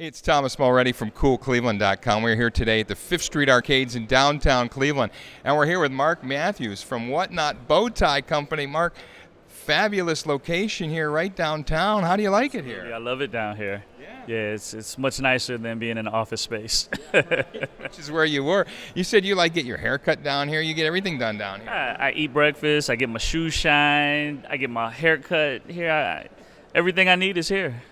It's Thomas Mulready from CoolCleveland.com. We're here today at the Fifth Street Arcades in downtown Cleveland, and we're here with Mark Mathews from Whatknot Bow Tie Company. Mark, fabulous location here right downtown. How do you like it here? Yeah, I love it down here. Yeah, it's much nicer than being in an office space. Which is where you were. You said you like get your hair cut down here. You get everything done down here. I eat breakfast. I get my shoes shined. I get my hair cut here. Everything I need is here.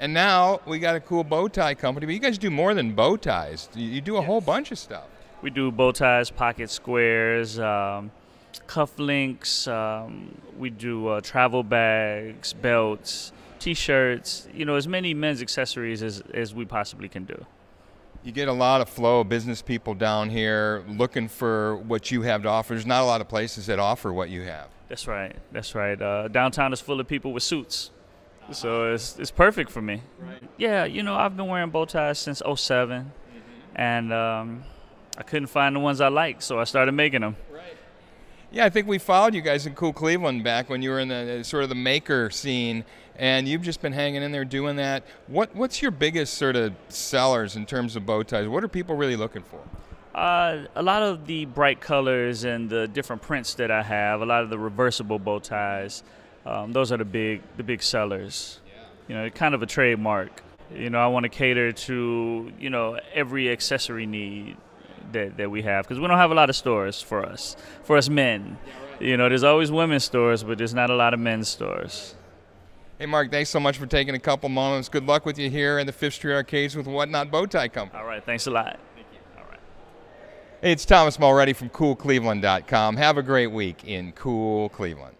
And now we got a cool bow tie company, but you guys do more than bow ties. You do a whole bunch of stuff. We do bow ties, pocket squares, cufflinks. We do travel bags, belts, T-shirts. You know, as many men's accessories as we possibly can do. You get a lot of flow of business people down here looking for what you have to offer. There's not a lot of places that offer what you have. That's right. That's right. Downtown is full of people with suits. So it's perfect for me. Right. Yeah, you know, I've been wearing bow ties since 07, and I couldn't find the ones I liked, so I started making them. Right. Yeah, I think we followed you guys in Cool Cleveland back when you were in the sort of the maker scene, and you've just been hanging in there doing that. What's your biggest sort of sellers in terms of bow ties? What are people really looking for? A lot of the bright colors and the different prints that I have, a lot of the reversible bow ties. Those are the big sellers. Yeah. You know, kind of a trademark. You know, I want to cater to, you know, every accessory need that we have, because we don't have a lot of stores for us men. Yeah, right. You know, there's always women's stores, but there's not a lot of men's stores. Hey, Mark, thanks so much for taking a couple moments. Good luck with you here in the Fifth Street Arcades with Whatknot Bow Tie Company. All right, thanks a lot. Thank you. All right. It's Thomas Mulready from CoolCleveland.com. Have a great week in Cool Cleveland.